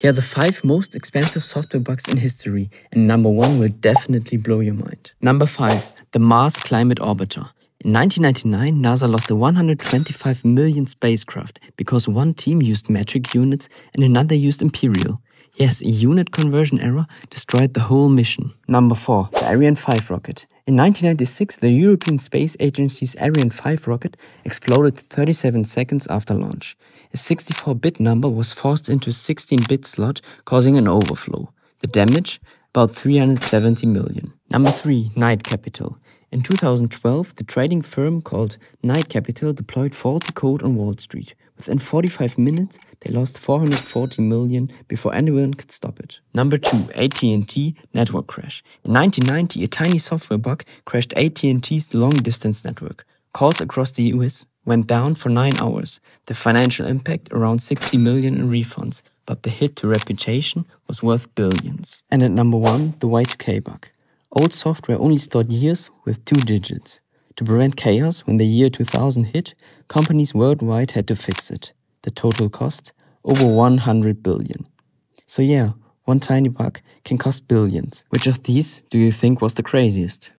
Here are the 5 most expensive software bugs in history, and number 1 will definitely blow your mind. Number 5. The Mars Climate Orbiter. In 1999, NASA lost a 125 million spacecraft because one team used metric units and another used imperial. Yes, a unit conversion error destroyed the whole mission. Number 4. The Ariane 5 rocket. In 1996, the European Space Agency's Ariane 5 rocket exploded 37 seconds after launch. A 64-bit number was forced into a 16-bit slot, causing an overflow. The damage? About 370 million. Number 3. Knight Capital. In 2012, the trading firm called Knight Capital deployed faulty code on Wall Street. Within 45 minutes, they lost 440 million before anyone could stop it. Number 2. AT&T network crash. In 1990, a tiny software bug crashed AT&T's long-distance network. Calls across the US went down for 9 hours. The financial impact, around 60 million in refunds. But the hit to reputation was worth billions. And at number 1, the Y2K bug. Old software only stored years with 2 digits. To prevent chaos when the year 2000 hit, companies worldwide had to fix it. The total cost? Over 100 billion. So yeah, one tiny bug can cost billions. Which of these do you think was the craziest?